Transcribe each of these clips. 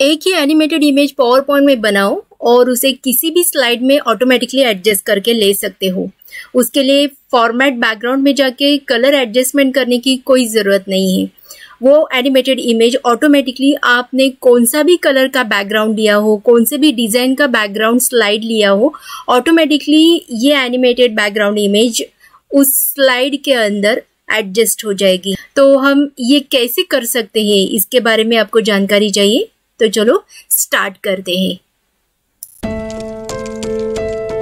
एक ही animated image PowerPoint में बनाओ और उसे किसी भी स्लाइड में ऑटोमेटिकली एडजस्ट करके ले सकते हो। उसके लिए फॉर्मेट बैकग्राउंड में जाके कलर एडजस्टमेंट करने की कोई ज़रूरत नहीं है। वो एनिमेटेड इमेज ऑटोमेटिकली आपने कौन सा भी कलर का बैकग्राउंड लिया हो, कौन से भी डिज़ाइन का बैकग्राउंड स्लाइड लिया हो, ऑटोमेटिकली ये एनिमेटेड बैकग्राउंड इमेज उस स्लाइड के अंदर एडजस्ट हो जाएगी। तो हम ये कैसे कर सकते हैं, इसके बारे में आपको जानकारी चाहिए, तो चलो स्टार्ट करते हैं।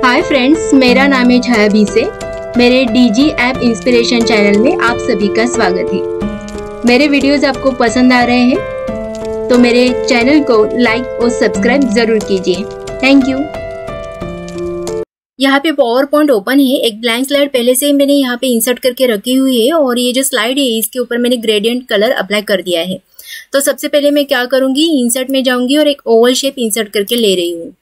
हाय फ्रेंड्स, मेरा नाम है छायाबी से। मेरे डीजी ऐप इंस्पिरेशन चैनल में आप सभी का स्वागत है। मेरे वीडियोस आपको पसंद आ रहे हैं तो मेरे चैनल को लाइक और सब्सक्राइब जरूर कीजिए। Thank you. यहाँ पे पावर पॉइंट ओपन है। एक ब्लैंक स्लाइड पहले से मैंने यहाँ पे इंसर्ट करके रखी हुई है और ये जो स्लाइड है इसके ऊपर मैंने ग्रेडियंट कलर अप्लाई कर दिया है। तो सबसे पहले मैं क्या करूंगी, इंसर्ट में जाऊंगी और एक ओवल शेप इंसर्ट करके ले रही हूँ।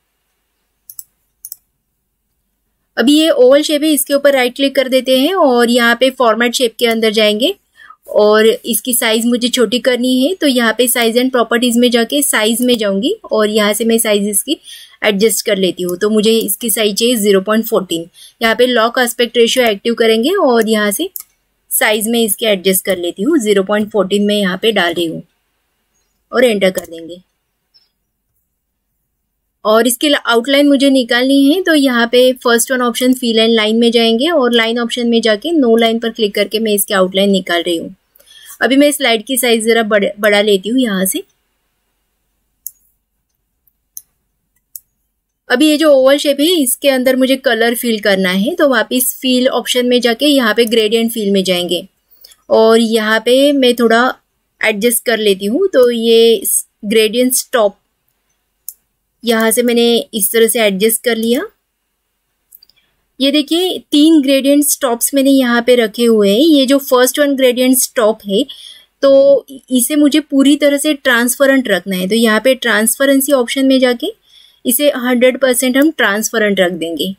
अभी ये ओवल शेप है, इसके ऊपर राइट क्लिक कर देते हैं और यहाँ पे फॉर्मेट शेप के अंदर जाएंगे और इसकी साइज मुझे छोटी करनी है। तो यहाँ पे साइज एंड प्रॉपर्टीज में जाके साइज में जाऊंगी और यहाँ से मैं साइज इसकी एडजस्ट कर लेती हूँ। तो मुझे इसकी साइज चाहिए 0.14। यहाँ पे लॉक एस्पेक्ट रेशियो एक्टिव करेंगे और यहाँ से साइज में इसके एडजस्ट कर लेती हूँ। 0.14 में यहाँ पे डाल रही हूँ और एंटर कर देंगे। और इसके आउटलाइन मुझे निकालनी है, तो यहाँ पे first one option fill and line में जाएंगे और लाइन ऑप्शन में जाके नो लाइन पर क्लिक करके मैं इसके आउटलाइन निकाल रही हूँ। अभी मैं स्लाइड की साइज जरा बढ़ा लेती हूँ यहाँ से। अभी ये जो ओवल शेप है इसके अंदर मुझे कलर फिल करना है, तो वापिस फिल ऑप्शन में जाके यहाँ पे ग्रेडियंट फिल में जाएंगे और यहाँ पे मैं थोड़ा एडजस्ट कर लेती हूँ। तो ये ग्रेडियंट टॉप यहाँ से मैंने इस तरह से एडजस्ट कर लिया। ये देखिए 3 ग्रेडियंट टॉप्स मैंने यहाँ पे रखे हुए हैं। ये जो फर्स्ट वन ग्रेडियंट टॉप है तो इसे मुझे पूरी तरह से ट्रांसपेरेंट रखना है। तो यहाँ पे ट्रांसपेरेंसी ऑप्शन में जाके इसे 100% हम ट्रांसपेरेंट रख देंगे।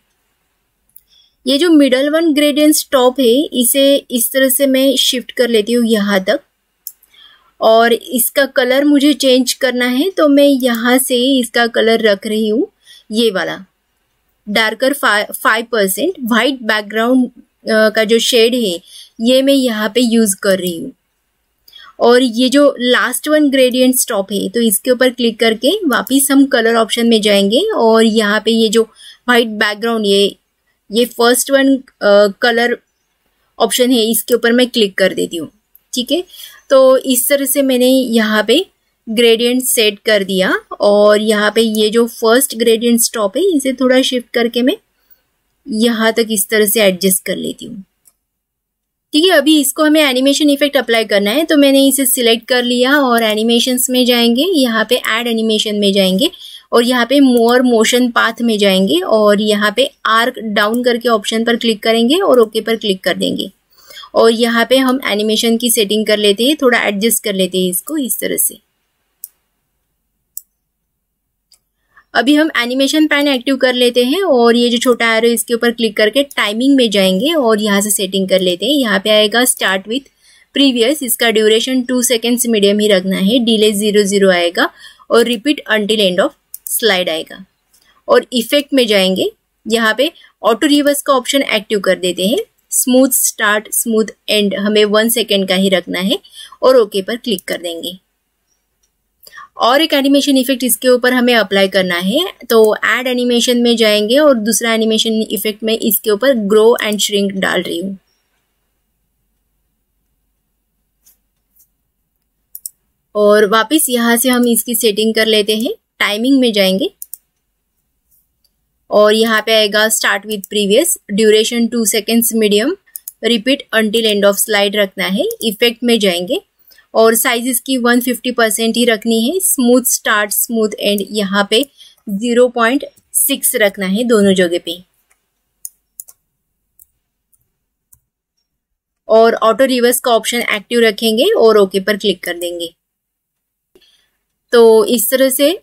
ये जो मिडल वन ग्रेडियंट टॉप है इसे इस तरह से मैं शिफ्ट कर लेती हूँ यहाँ तक और इसका कलर मुझे चेंज करना है, तो मैं यहाँ से इसका कलर रख रही हूँ ये वाला डार्कर 5%। वाइट बैकग्राउंड का जो शेड है ये मैं यहाँ पे यूज़ कर रही हूँ। और ये जो लास्ट वन ग्रेडियंट टॉप है तो इसके ऊपर क्लिक करके वापस हम कलर ऑप्शन में जाएंगे और यहाँ पे ये जो वाइट बैकग्राउंड ये फर्स्ट वन कलर ऑप्शन है इसके ऊपर मैं क्लिक कर देती हूँ। ठीक है, तो इस तरह से मैंने यहाँ पे ग्रेडियंट सेट कर दिया और यहाँ पे ये जो फर्स्ट ग्रेडियंट टॉप है इसे थोड़ा शिफ्ट करके मैं यहाँ तक इस तरह से एडजस्ट कर लेती हूँ। ठीक है, अभी इसको हमें एनिमेशन इफेक्ट अप्लाई करना है, तो मैंने इसे सिलेक्ट कर लिया और एनिमेशंस में जाएंगे, यहाँ पे ऐड एनिमेशन में जाएंगे और यहाँ पे मोर मोशन पाथ में जाएंगे और यहाँ पे आर्क डाउन करके ऑप्शन पर क्लिक करेंगे और ओके पर क्लिक कर देंगे। और यहाँ पे हम एनिमेशन की सेटिंग कर लेते हैं, थोड़ा एडजस्ट कर लेते हैं इसको इस तरह से। अभी हम एनिमेशन पैन एक्टिव कर लेते हैं और ये जो छोटा एरो इसके ऊपर क्लिक करके टाइमिंग में जाएंगे और यहाँ से सेटिंग कर लेते हैं। यहाँ पे आएगा स्टार्ट विथ प्रीवियस, इसका ड्यूरेशन 2 सेकेंड्स मीडियम ही रखना है, डिले 0.0 आएगा और repeat until end of slide आएगा। और इफेक्ट में जाएंगे, यहाँ पे ऑटो रिवर्स का ऑप्शन एक्टिव कर देते हैं। स्मूथ स्टार्ट स्मूथ एंड हमें 1 सेकेंड का ही रखना है और ओके पर क्लिक कर देंगे। और एक एनिमेशन इफेक्ट इसके ऊपर हमें अप्लाई करना है, तो ऐड एनिमेशन में जाएंगे और दूसरा एनिमेशन इफेक्ट में इसके ऊपर ग्रो एंड श्रिंक डाल रही हूँ। और वापस यहाँ से हम इसकी सेटिंग कर लेते हैं। टाइमिंग में जाएंगे और यहाँ पे आएगा start with previous, duration 2 seconds medium, repeat until end of slide रखना है। इफेक्ट में जाएंगे और साइज इसकी 150% ही रखनी है। स्मूथ स्टार्ट स्मूथ एंड यहाँ पे 0.6 रखना है दोनों जगह पे। और ऑटो रिवर्स का ऑप्शन एक्टिव रखेंगे और ओके पर क्लिक कर देंगे। तो इस तरह से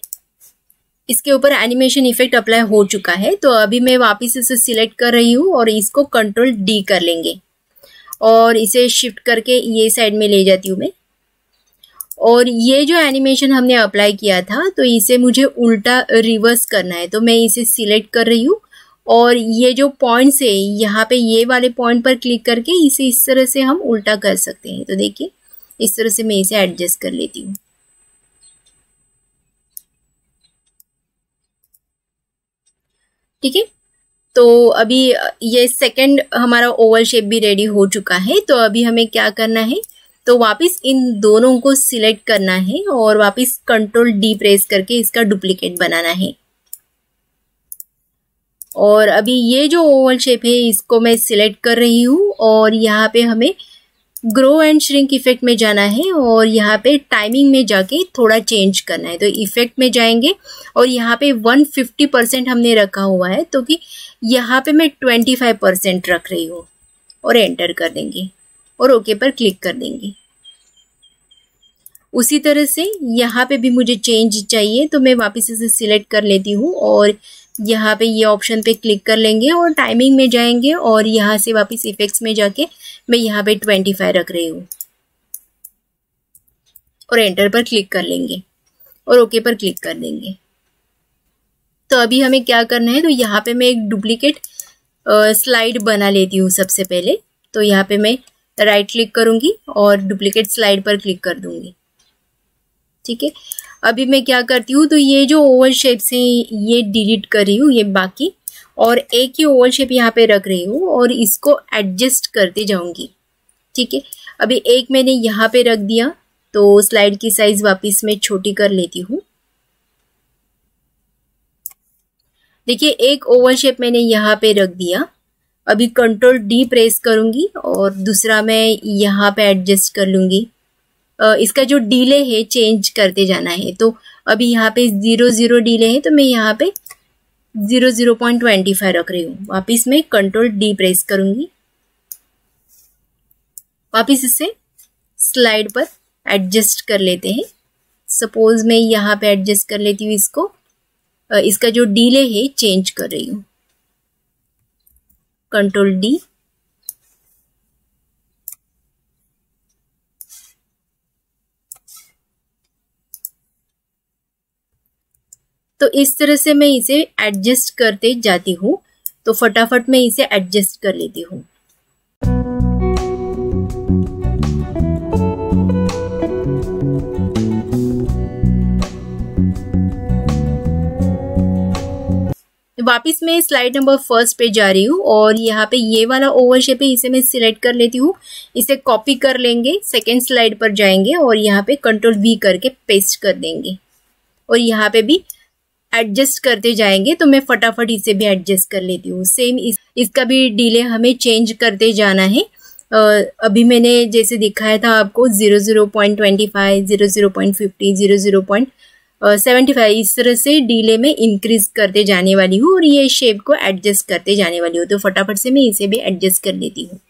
इसके ऊपर एनिमेशन इफेक्ट अप्लाई हो चुका है। तो अभी मैं वापस इसे सिलेक्ट कर रही हूँ और इसको कंट्रोल डी कर लेंगे और इसे शिफ्ट करके ये साइड में ले जाती हूँ मैं। और ये जो एनिमेशन हमने अप्लाई किया था तो इसे मुझे उल्टा रिवर्स करना है, तो मैं इसे सिलेक्ट कर रही हूँ और ये जो पॉइंट्स है यहाँ पे ये वाले पॉइंट पर क्लिक करके इसे इस तरह से हम उल्टा कर सकते हैं। तो देखिए इस तरह से मैं इसे एडजस्ट कर लेती हूँ। ठीक है, तो अभी ये सेकंड हमारा ओवल शेप भी रेडी हो चुका है। तो अभी हमें क्या करना है, तो वापस इन दोनों को सिलेक्ट करना है और वापस कंट्रोल डी प्रेस करके इसका डुप्लीकेट बनाना है। और अभी ये जो ओवल शेप है इसको मैं सिलेक्ट कर रही हूँ और यहाँ पे हमें ग्रो एंड श्रिंक इफेक्ट में जाना है और यहाँ पे टाइमिंग में जाके थोड़ा चेंज करना है। तो इफेक्ट में जाएंगे और यहाँ पे 150% हमने रखा हुआ है, तो कि यहाँ पे मैं 25% रख रही हूँ और एंटर कर देंगे और ओके पर क्लिक कर देंगे। उसी तरह से यहाँ पे भी मुझे चेंज चाहिए, तो मैं वापस इसे सिलेक्ट कर लेती हूँ और यहाँ पे ये ऑप्शन पे क्लिक कर लेंगे और टाइमिंग में जाएंगे और यहाँ से वापस इफेक्ट्स में जाके मैं यहाँ पे 25 रख रही हूँ और एंटर पर क्लिक कर लेंगे और ओके पर क्लिक कर देंगे। तो अभी हमें क्या करना है, तो यहाँ पे मैं एक डुप्लीकेट स्लाइड बना लेती हूँ सबसे पहले। तो यहाँ पे मैं राइट क्लिक करूँगी और डुप्लीकेट स्लाइड पर क्लिक कर दूँगी। ठीक है, अभी मैं क्या करती हूँ, तो ये जो ओवल शेप्स हैं ये डिलीट कर रही हूँ, ये बाकी, और एक ही ओवल शेप यहाँ पे रख रही हूँ और इसको एडजस्ट करते जाऊँगी। ठीक है, अभी एक मैंने यहाँ पे रख दिया, तो स्लाइड की साइज़ वापस मैं छोटी कर लेती हूँ। देखिए एक ओवल शेप मैंने यहाँ पे रख दिया, अभी कंट्रोल डी प्रेस करूँगी और दूसरा मैं यहाँ पे एडजस्ट कर लूँगी। इसका जो डिले है चेंज करते जाना है, तो अभी यहाँ पे 0.0 डिले है, तो मैं यहाँ पे 0.25 रख रही हूँ। वापस मैं कंट्रोल डी प्रेस करूँगी, वापस इसे स्लाइड पर एडजस्ट कर लेते हैं। सपोज मैं यहाँ पे एडजस्ट कर लेती हूँ इसको, इसका जो डिले है चेंज कर रही हूँ, कंट्रोल डी। तो इस तरह से मैं इसे एडजस्ट करते जाती हूँ, तो फटाफट मैं इसे एडजस्ट कर लेती हूँ। वापस मैं स्लाइड नंबर फर्स्ट पे जा रही हूँ और यहाँ पे ये वाला ओवल शेप है इसे मैं सिलेक्ट कर लेती हूँ। इसे कॉपी कर लेंगे, सेकेंड स्लाइड पर जाएंगे और यहाँ पे कंट्रोल वी करके पेस्ट कर देंगे और यहाँ पे भी एडजस्ट करते जाएंगे। तो मैं फटाफट इसे भी एडजस्ट कर लेती हूँ। सेम इसका भी डिले हमें चेंज करते जाना है। अभी मैंने जैसे दिखाया था आपको 0.25, 0.50, 0.75 इस तरह से डिले में इंक्रीज करते जाने वाली हूँ और ये शेप को एडजस्ट करते जाने वाली हूँ। तो फटाफट से मैं इसे भी एडजस्ट कर लेती हूँ।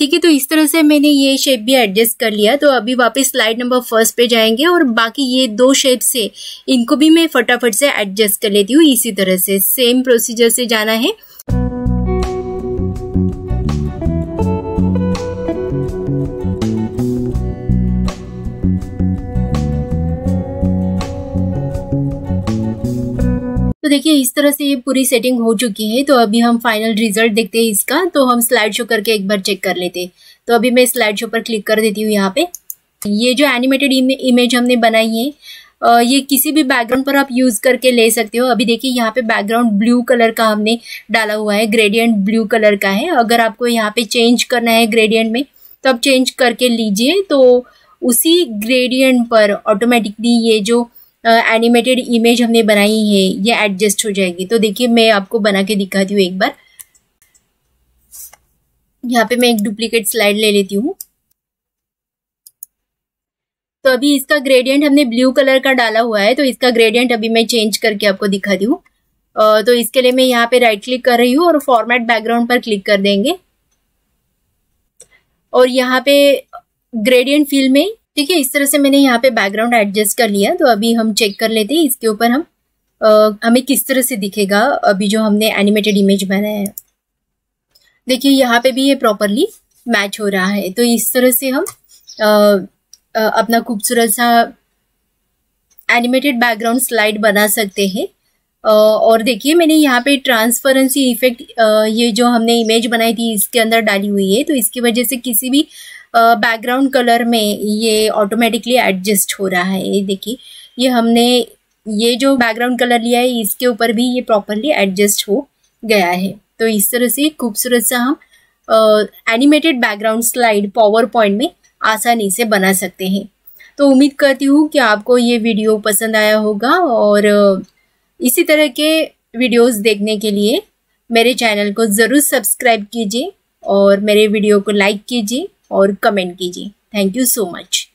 ठीक है, तो इस तरह से मैंने ये शेप भी एडजस्ट कर लिया। तो अभी वापस स्लाइड नंबर फर्स्ट पे जाएंगे और बाकी ये दो शेप्स है इनको भी मैं फटाफट से एडजस्ट कर लेती हूँ। इसी तरह से सेम प्रोसीजर से जाना है। तो देखिए इस तरह से ये पूरी सेटिंग हो चुकी है। तो अभी हम फाइनल रिजल्ट देखते हैं इसका। तो हम स्लाइड शो करके एक बार चेक कर लेते हैं। तो अभी मैं स्लाइड शो पर क्लिक कर देती हूँ। यहाँ पे ये जो एनिमेटेड इमेज हमने बनाई है ये किसी भी बैकग्राउंड पर आप यूज़ करके ले सकते हो। अभी देखिए यहाँ पे बैकग्राउंड ब्लू कलर का हमने डाला हुआ है, ग्रेडियंट ब्लू कलर का है। अगर आपको यहाँ पे चेंज करना है ग्रेडियंट में तो आप चेंज करके लीजिए। तो उसी ग्रेडियंट पर ऑटोमेटिकली ये जो एनिमेटेड इमेज हमने बनाई है ये एडजस्ट हो जाएगी। तो देखिए मैं आपको बना के दिखाती हूँ एक बार। यहाँ पे मैं एक डुप्लीकेट स्लाइड ले लेती हूँ। तो अभी इसका ग्रेडियंट हमने ब्लू कलर का डाला हुआ है, तो इसका ग्रेडियंट अभी मैं चेंज करके आपको दिखाती हूँ। तो इसके लिए मैं यहाँ पे राइट क्लिक कर रही हूँ और फॉर्मेट बैकग्राउंड पर क्लिक कर देंगे और यहाँ पे ग्रेडियंट फील्ड में ठीक है, इस तरह से मैंने यहाँ पे बैकग्राउंड एडजस्ट कर लिया। तो अभी हम चेक कर लेते हैं इसके ऊपर हम हमें किस तरह से दिखेगा अभी जो हमने एनिमेटेड इमेज बनाया है। देखिए यहाँ पे भी ये प्रॉपरली मैच हो रहा है। तो इस तरह से हम अपना खूबसूरत सा एनिमेटेड बैकग्राउंड स्लाइड बना सकते हैं। और देखिए मैंने यहाँ पे ट्रांसपेरेंसी इफेक्ट ये जो हमने इमेज बनाई थी इसके अंदर डाली हुई है। तो इसकी वजह से किसी भी बैकग्राउंड कलर में ये ऑटोमेटिकली एडजस्ट हो रहा है। ये देखिए ये हमने ये जो बैकग्राउंड कलर लिया है इसके ऊपर भी ये प्रॉपरली एडजस्ट हो गया है। तो इस तरह से खूबसूरत सा हम animated background slide PowerPoint में आसानी से बना सकते हैं। तो उम्मीद करती हूँ कि आपको ये वीडियो पसंद आया होगा और इसी तरह के वीडियोस देखने के लिए मेरे चैनल को ज़रूर सब्सक्राइब कीजिए और मेरे वीडियो को लाइक कीजिए और कमेंट कीजिए। Thank you so much.